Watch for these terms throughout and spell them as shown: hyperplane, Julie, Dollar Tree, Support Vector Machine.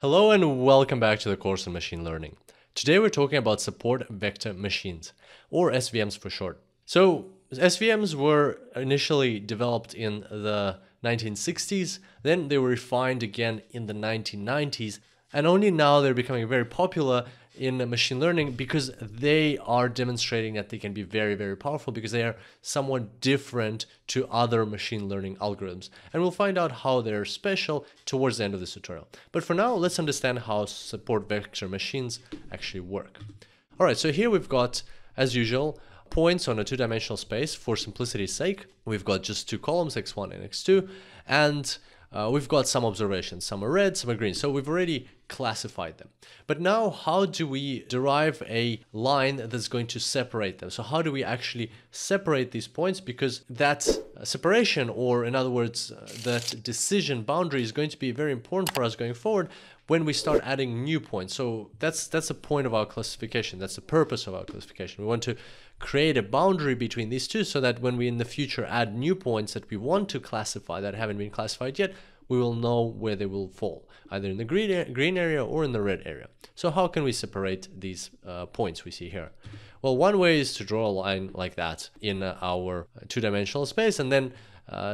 Hello and welcome back to the course on machine learning. Today we're talking about support vector machines, or SVMs for short. So SVMs were initially developed in the 1960s, then they were refined again in the 1990s, and only now they're becoming very popular in machine learning because they are demonstrating that they can be very, very powerful because they are somewhat different to other machine learning algorithms. And we'll find out how they're special towards the end of this tutorial. But for now, let's understand how support vector machines actually work. All right, so here we've got, as usual, points on a two-dimensional space. For simplicity's sake, we've got just two columns, x1 and x2, and we've got some observations. Some are red, some are green. So we've already classified them. But now how do we derive a line that's going to separate them? So how do we actually separate these points? Because that separation, or in other words, that decision boundary is going to be very important for us going forward when we start adding new points. So that's the point of our classification. That's the purpose of our classification. We want to create a boundary between these two so that when we in the future add new points that we want to classify that haven't been classified yet, we will know where they will fall, either in the green area or in the red area. So how can we separate these points we see here? Well, one way is to draw a line like that in our two-dimensional space, and then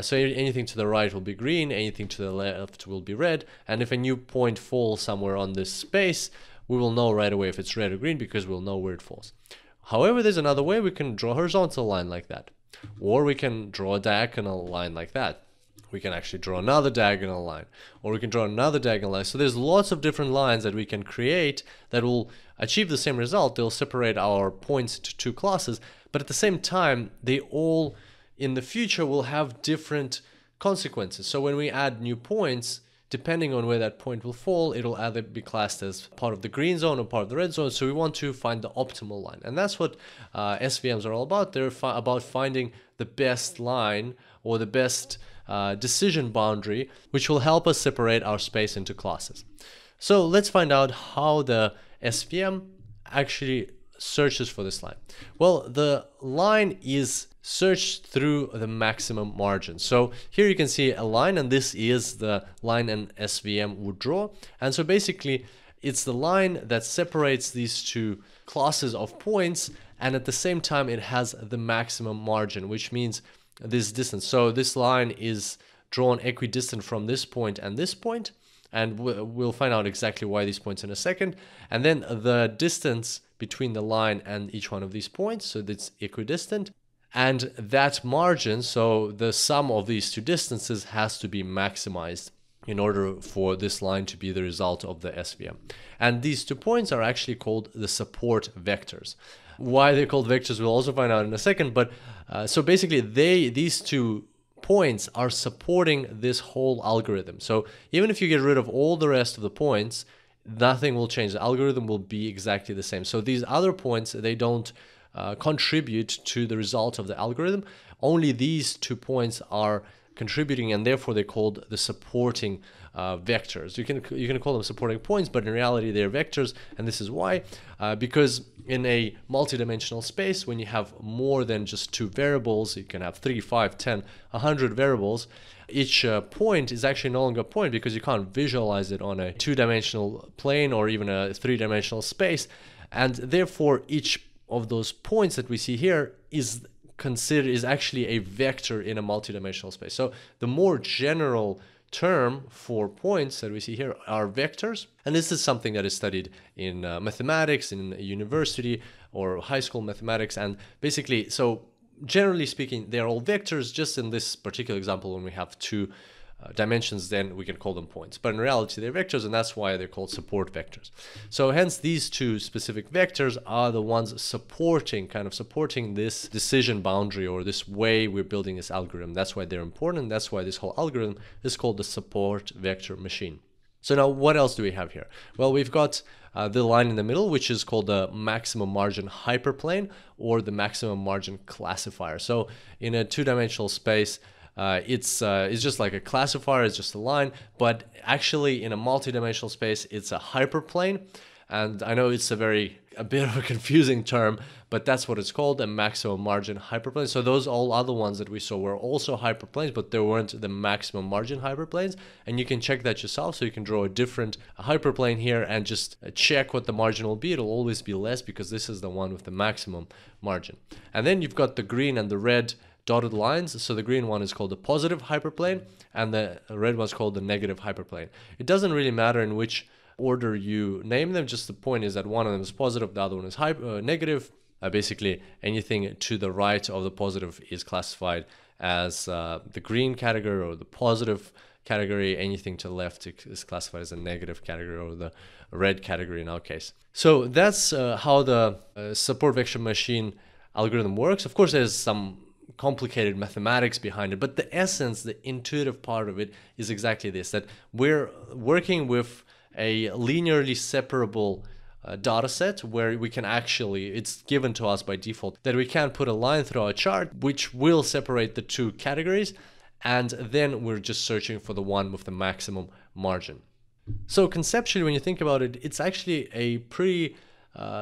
so anything to the right will be green, anything to the left will be red, and if a new point falls somewhere on this space, we will know right away if it's red or green because we'll know where it falls. However, there's another way. We can draw a horizontal line like that, or we can draw a diagonal line like that. We can actually draw another diagonal line, or we can draw another diagonal line. So there's lots of different lines that we can create that will achieve the same result. They'll separate our points into two classes, but at the same time, they all in the future will have different consequences. So when we add new points, depending on where that point will fall, it'll either be classed as part of the green zone or part of the red zone. So we want to find the optimal line. And that's what SVMs are all about. They're about finding the best line or the best decision boundary, which will help us separate our space into classes. So let's find out how the SVM actually searches for this line. Well, the line is searched through the maximum margin. So here you can see a line, and this is the line an SVM would draw. And so basically it's the line that separates these two classes of points, and at the same time it has the maximum margin, which means this distance. So this line is drawn equidistant from this point, and we'll find out exactly why these points in a second. And then the distance between the line and each one of these points, so that's equidistant, and that margin, so the sum of these two distances, has to be maximized in order for this line to be the result of the SVM. And these 2 points are actually called the support vectors. Why they're called vectors we'll also find out in a second, but so basically these 2 points are supporting this whole algorithm. So even if you get rid of all the rest of the points, nothing will change. The algorithm will be exactly the same. So these other points, they don't contribute to the result of the algorithm. Only these 2 points are contributing, and therefore they're called the supporting vectors. You can call them supporting points, but in reality they're vectors, and this is why. Because in a multi-dimensional space, when you have more than just 2 variables, you can have 3, 5, 10, 100 variables, each point is actually no longer a point because you can't visualize it on a 2-dimensional plane or even a 3-dimensional space, and therefore each of those points that we see here is actually a vector in a multi-dimensional space. So the more general term for points that we see here are vectors, and this is something that is studied in mathematics, in university or high school mathematics, and basically, so generally speaking, they're all vectors. Just in this particular example, when we have 2 dimensions, then we can call them points, but in reality they're vectors, and that's why they're called support vectors. So hence these 2 specific vectors are the ones supporting this decision boundary, or this way we're building this algorithm. That's why they're important. That's why this whole algorithm is called the support vector machine. So now what else do we have here? Well, we've got the line in the middle, which is called the maximum margin hyperplane, or the maximum margin classifier. So in a 2-dimensional space, it's just like a classifier, it's just a line, but actually in a multi-dimensional space, it's a hyperplane. And I know it's a bit of a confusing term, but that's what it's called, a maximum margin hyperplane. So those all other ones that we saw were also hyperplanes, but they weren't the maximum margin hyperplanes. And you can check that yourself. So you can draw a different hyperplane here and just check what the margin will be. It'll always be less because this is the one with the maximum margin. And then you've got the green and the red dotted lines. So the green one is called the positive hyperplane and the red one's called the negative hyperplane. It doesn't really matter in which order you name them, just the point is that one of them is positive, the other one is negative. Basically anything to the right of the positive is classified as the green category or the positive category. Anything to the left is classified as a negative category or the red category in our case. So that's how the support vector machine algorithm works. Of course, there's some complicated mathematics behind it, but the essence, the intuitive part of it is exactly this, that we're working with a linearly separable data set where we can actually, it's given to us by default, that we can put a line through our chart which will separate the two categories, and then we're just searching for the one with the maximum margin. So conceptually, when you think about it, it's actually a pretty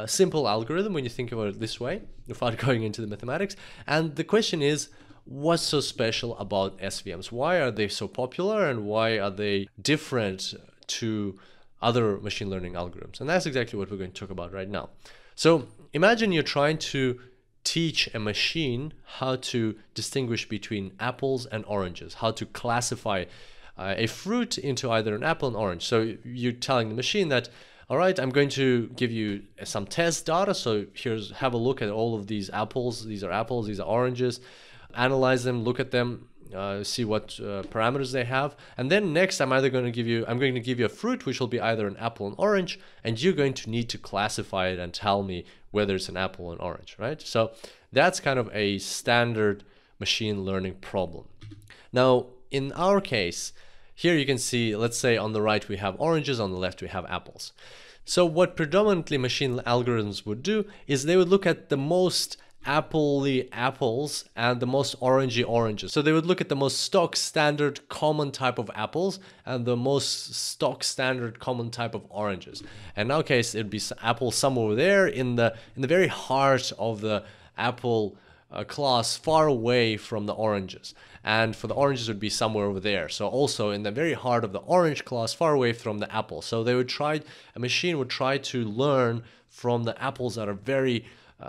simple algorithm when you think about it this way, without going into the mathematics. And the question is, what's so special about SVMs? Why are they so popular and why are they different to other machine learning algorithms? And that's exactly what we're going to talk about right now. So imagine you're trying to teach a machine how to distinguish between apples and oranges, how to classify a fruit into either an apple and orange. So you're telling the machine that, all right, I'm going to give you some test data. So here's, have a look at all of these apples. These are apples, these are oranges. Analyze them, look at them, see what parameters they have, and then next I'm going to give you a fruit which will be either an apple and orange, and you're going to need to classify it and tell me whether it's an apple or an orange, right? So that's kind of a standard machine learning problem. Now in our case here, you can see, let's say on the right we have oranges, on the left we have apples. So what predominantly machine algorithms would do is they would look at the most appley apples and the most orangey oranges. So they would look at the most stock standard common type of apples and the most stock standard common type of oranges. And in our case, it'd be apple somewhere over there in the very heart of the apple class, far away from the oranges. And for the oranges would be somewhere over there. So also in the very heart of the orange class, far away from the apple. So they would try, a machine would try to learn from the apples that are very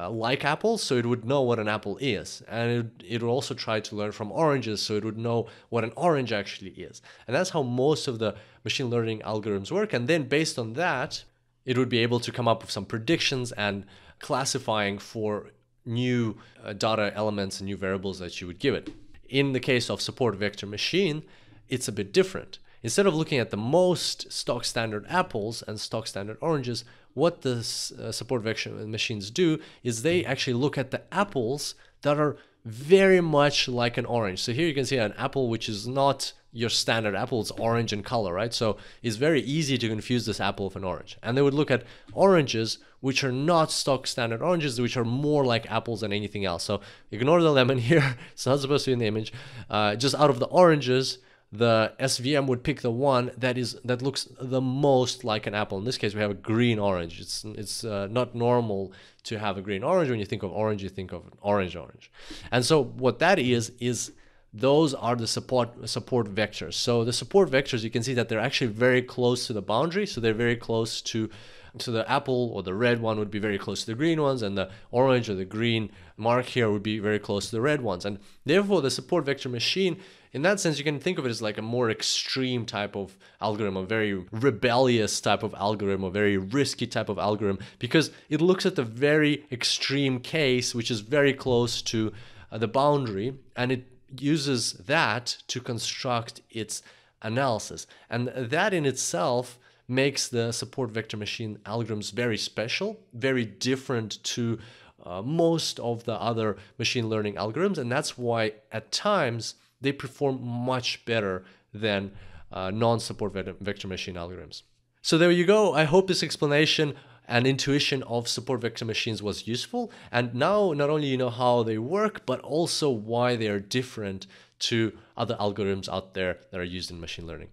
like apples, so it would know what an apple is, and it would also try to learn from oranges, so it would know what an orange actually is. And that's how most of the machine learning algorithms work, and then based on that it would be able to come up with some predictions and classifying for new data elements and new variables that you would give it. In the case of support vector machine, it's a bit different. Instead of looking at the most stock standard apples and stock standard oranges, what the support vector machines do is they actually look at the apples that are very much like an orange. So here you can see an apple which is not your standard apple, it's orange in color, right? So it's very easy to confuse this apple with an orange. And they would look at oranges which are not stock standard oranges, which are more like apples than anything else. So ignore the lemon here, it's not supposed to be in the image. Just out of the oranges, the SVM would pick the one that looks the most like an apple. In this case, we have a green orange. It's not normal to have a green orange. When you think of orange, you think of an orange. And so what that is those are the support vectors. So the support vectors, you can see that they're actually very close to the boundary. So they're very close to the apple, or the red one would be very close to the green ones, and the orange or the green mark here would be very close to the red ones. And therefore the support vector machine, in that sense, you can think of it as like a more extreme type of algorithm, a very rebellious type of algorithm, a very risky type of algorithm, because it looks at the very extreme case, which is very close to the boundary, and it uses that to construct its analysis. And that in itself makes the support vector machine algorithms very special, very different to most of the other machine learning algorithms. And that's why at times they perform much better than non-support vector machine algorithms. So there you go. I hope this explanation and intuition of support vector machines was useful. And now not only you know how they work, but also why they are different to other algorithms out there that are used in machine learning.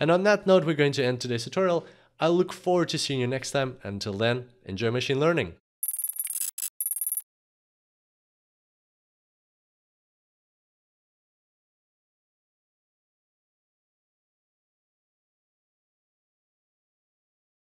And on that note, we're going to end today's tutorial. I look forward to seeing you next time. Until then, enjoy machine learning.